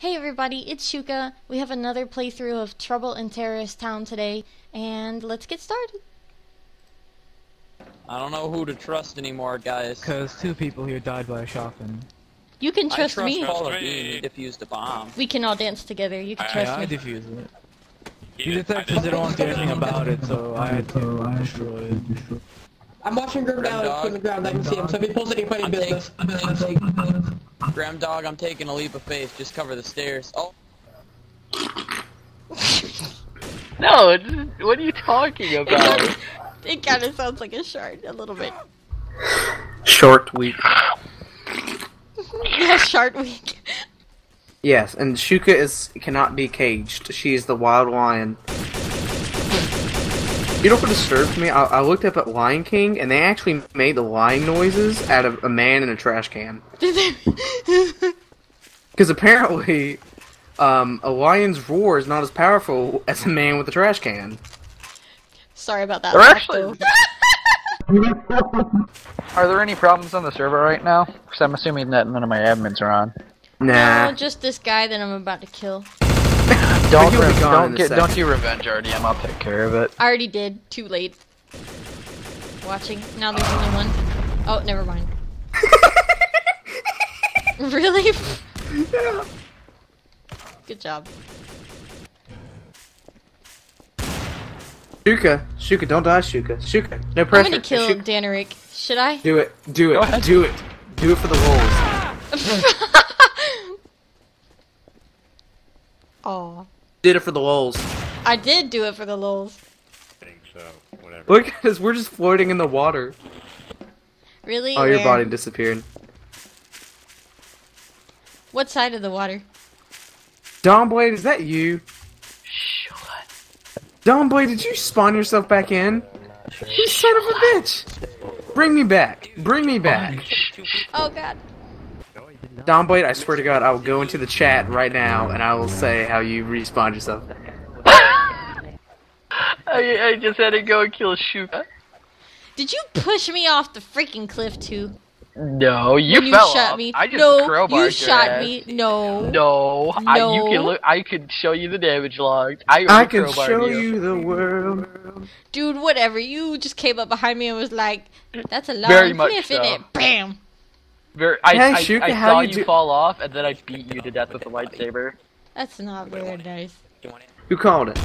Hey everybody, it's Shuuca. We have another playthrough of Trouble in Terrorist Town today, and let's get started. I don't know who to trust anymore, guys. Because two people here died by a shotgun. You can trust me. I trust all of you. Defuse the bomb. We can all dance together. You can trust me. I defuse it. You detectives didn't want to do anything about it, so I had to destroy it. I'm watching Grim Dog from the ground. I can see him. So if he pulls it, you're putting business. Grim Dog, I'm taking a leap of faith. Just cover the stairs. Oh. No, what are you talking about? It kind of sounds like a shard, a little bit. Short week. Yeah, shard week. Yes, and Shuuca cannot be caged. She is the wild lion. You know what disturbed me? I looked up at Lion King, and they actually made the lying noises out of a man in a trash can. Because apparently, a lion's roar is not as powerful as a man with a trash can. Sorry about that. Are there any problems on the server right now? Because I'm assuming that none of my admins are on. Nah. No, just this guy that I'm about to kill. Don't do revenge, RDM. I'll take care of it. I already did. Too late. Watching. Now there's only one. Oh, never mind. Really? Yeah. Good job. Shuuca. Shuuca, don't die, Shuuca. Shuuca, no pressure. I'm gonna kill Danerik. Should I? Do it. Do it. Do it. Do it for the wolves. Aww. Did it for the lulz. I did do it for the lulz. I think so. Whatever. Look at us, we're just floating in the water. Really? Oh, your body disappeared. What side of the water? Domblade, is that you? Shut up. Domblade, did you spawn yourself back in? You son of a bitch! Bring me back. Bring me back. Oh god. Domblade, I swear to God, I will go into the chat right now and I will say how you respawned yourself. I just had to go and kill Shuuca. Did you push me off the freaking cliff too? No, you fell shot off. Me. I just crowbarred your ass. You shot me. No. No. No. I could show you the damage logged. I can show you the world. Dude, whatever. You just came up behind me and was like, "That's a long cliff, isn't it?" Bam. I saw you fall off, and then I beat you to death with a lightsaber. That's not very nice. Who called it?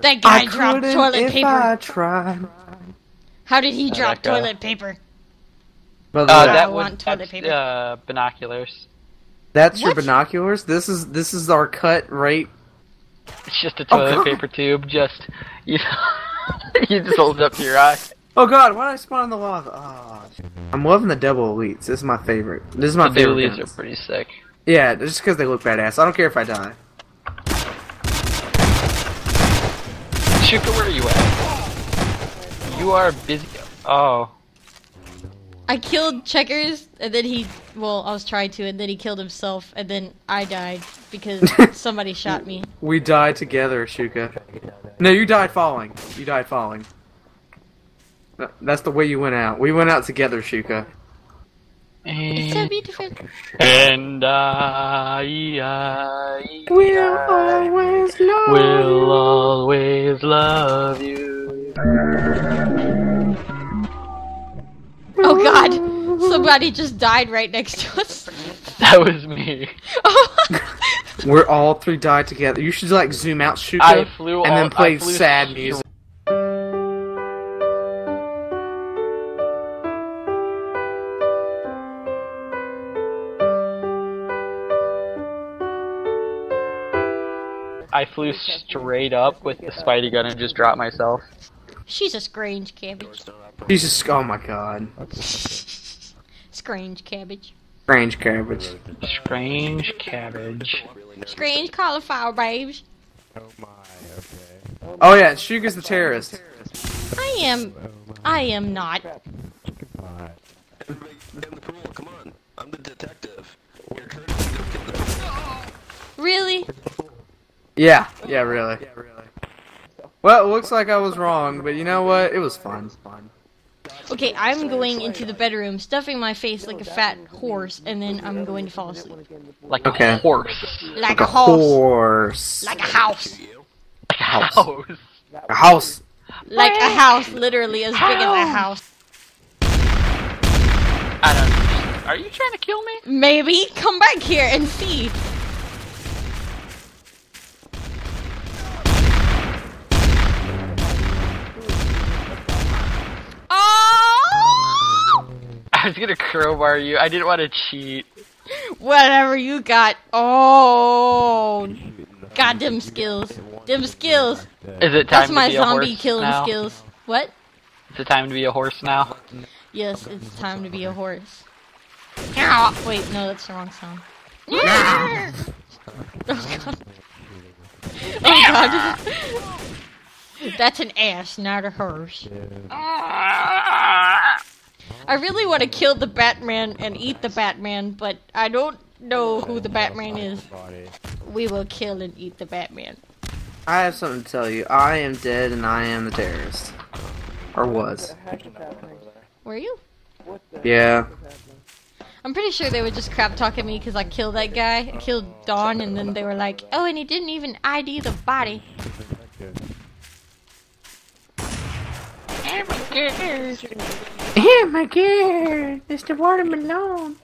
That guy dropped toilet paper. How did he drop toilet paper? I want toilet paper. Binoculars. That's your binoculars? This is our cut, right? It's just a toilet paper tube. Just you just hold it up to your eye. Oh god, why did I spawn in the lava? Oh, I'm loving the double elites. This is my favorite. This is my favorite. The double elites are pretty sick. Yeah, just because they look badass. I don't care if I die. Shuuca, where are you at? You are busy. Oh. I killed Checkers, and then he... Well, I was trying to, and then he killed himself, and then I died because somebody shot me. We died together, Shuuca. No, you died falling. You died falling. That's the way you went out. We went out together, Shuuca. It's so beautiful. And we'll always love you. Oh god, somebody just died right next to us. That was me. We're all three died together. You should like zoom out, Shuuca, and then play sad music. I flew straight up with the Spidey gun and just dropped myself. She's a Scrange cabbage. She's a... Oh my god. Scrange cabbage. Scrange cabbage. Scrange cabbage. Scrange cauliflower, babes. Oh my, okay. Oh yeah, Shuuca's the terrorist. I am not. Come on. I'm the detective. Really? Yeah, yeah, really. Well, it looks like I was wrong, but you know what? It was fun. Okay, I'm going into the bedroom, stuffing my face like a fat horse, and then I'm going to fall asleep. Like a horse. Like a horse. Like a house. Like a house. A house. Like a house, literally as big as a house. I don't. Are you trying to kill me? Maybe. Come back here and see. I was gonna crowbar you. I didn't want to cheat. Whatever you got. Oh, god, them skills. Them skills. Is it time? That's to my be a zombie horse killing now? Skills. What? Is it time to be a horse now? Yes, it's time to be a horse. Ow! Wait, no, that's the wrong song. Oh god. Oh god. That's an ass, not a horse. I really want to kill the Batman and eat the Batman, but I don't know who the Batman is. We will kill and eat the Batman. I have something to tell you. I am dead and I am the terrorist. Or was. Were you? Yeah. I'm pretty sure they were just crap talking me because I killed that guy. I killed Dawn and then they were like, oh, and he didn't even ID the body. Oh my god, Mr. Watermelon.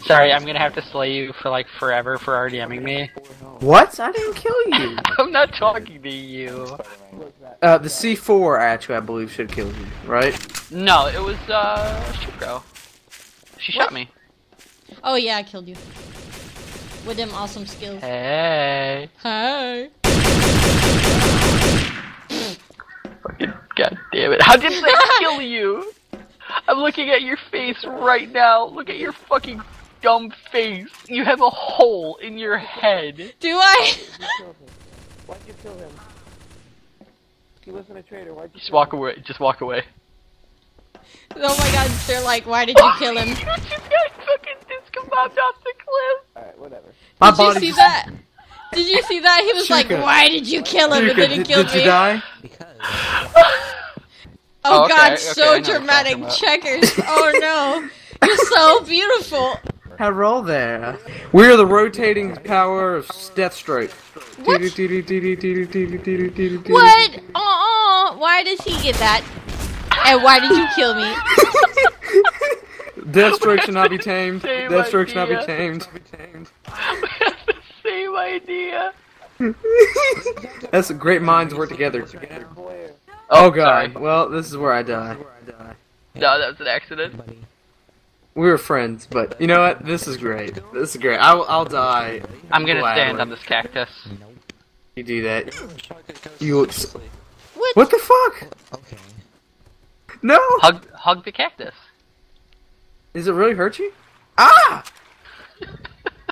Sorry, I'm gonna have to slay you for like forever for RDMing me. What? I didn't kill you. I'm not talking to you. The C4 actually, I believe, should kill you, right? No, it was Shuuca. She shot me. Oh yeah, I killed you with them awesome skills. Hey. Hi. God damn it! How did they kill you? I'm looking at your face right now. Look at your fucking dumb face. You have a hole in your head. Do I? Why'd you kill him? He wasn't a traitor. Why'd you? Just walk away. Just walk away. Oh my god! They're like, why did you kill him? You just got fucking discombobed off the cliff. All right, whatever. Did you see that? Did you see that? He was like, why did you kill him? And then he killed me. Did you die? Oh god, okay, so dramatic, Checkers. Oh no. You're so beautiful. Hello there. We're the rotating power of Deathstroke. What? What? Why does he get that? And why did you kill me? Deathstroke should not be tamed. Deathstroke should not be tamed. We have the same idea. That's a great minds work together. Oh god, sorry. Well, this is where I die. No, that was an accident. We were friends, but you know what? This is great. This is great. I'll die. I'm gonna stand on this cactus. You do that. You look. What the fuck? Okay. No! Hug the cactus. Does it really hurt you? Ah!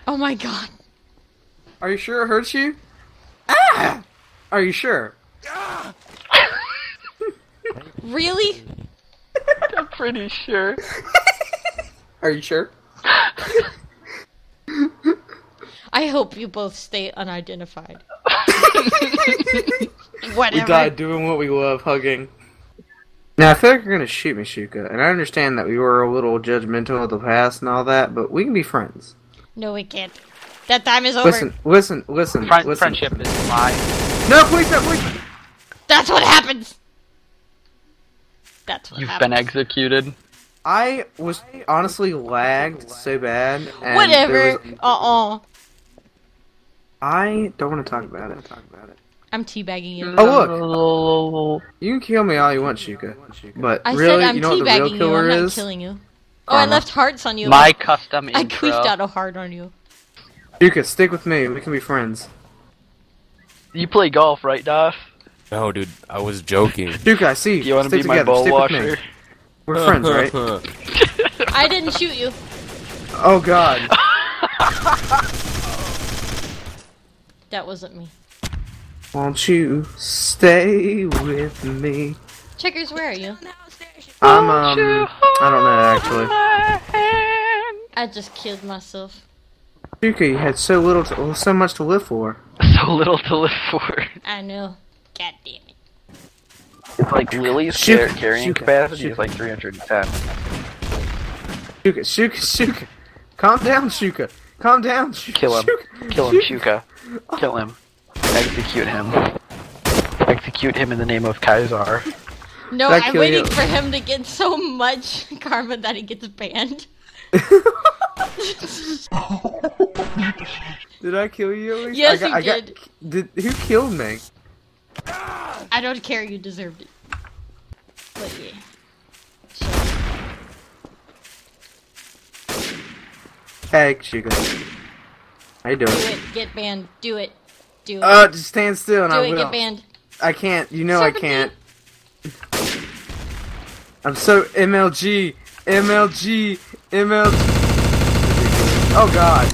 Oh my god. Are you sure it hurts you? Ah! Are you sure? Ah! Really? I'm pretty sure. Are you sure? I hope you both stay unidentified. Whatever. We died doing what we love, hugging. Now, I feel like you're gonna shoot me, Shuuca, and I understand that we were a little judgmental of the past and all that, but we can be friends. No, we can't. That time is over. Listen. Friendship is a lie. No, please no, please. That's what happens. That's what You've happens. Been executed. I was honestly lagged so bad. And whatever. I don't want to talk about it. I'm teabagging you. Oh look. You can kill me all you want, Shuuca. But I really, said I'm you know what the real killer is? I'm not killing you. Oh, I left hearts on you. My custom intro. I queefed out a heart on you. Shuuca, stick with me. We can be friends. You play golf, right, Duff? No, dude, I was joking. Shuuca, I see. You want to be together. My ball washer? We're friends, right? I didn't shoot you. Oh god. That wasn't me. Won't you stay with me? Checkers, where are you? I'm I don't know actually. I just killed myself. Shuuca, you had so much to live for. So little to live for. I know. God damn it. It's like Lily's carrying capacity is like 310. Shuuca. Calm down, Shuuca. Calm down, Shuuca. Kill him. Kill him, Shuuca. Kill him. Execute him. Execute him in the name of Kaisar. No, I'm waiting for him to get so much karma that he gets banned. Did I kill you? Yes, you did. Who killed me? I don't care, you deserved it. But yeah. So. Hey, Shuuca. How you doing? Do it, get banned, do it. Do it. Just stand still and I will. Do it, get banned. I can't, you know Serpentine. I can't. I'm so MLG. Oh god.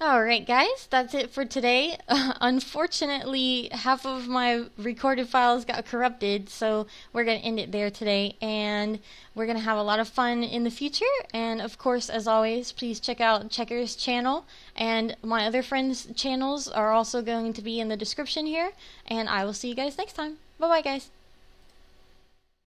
Alright guys, that's it for today. Unfortunately, half of my recorded files got corrupted, so we're going to end it there today, and we're going to have a lot of fun in the future, and of course, as always, please check out Checkers' channel, and my other friends' channels are also going to be in the description here, and I will see you guys next time. Bye-bye guys!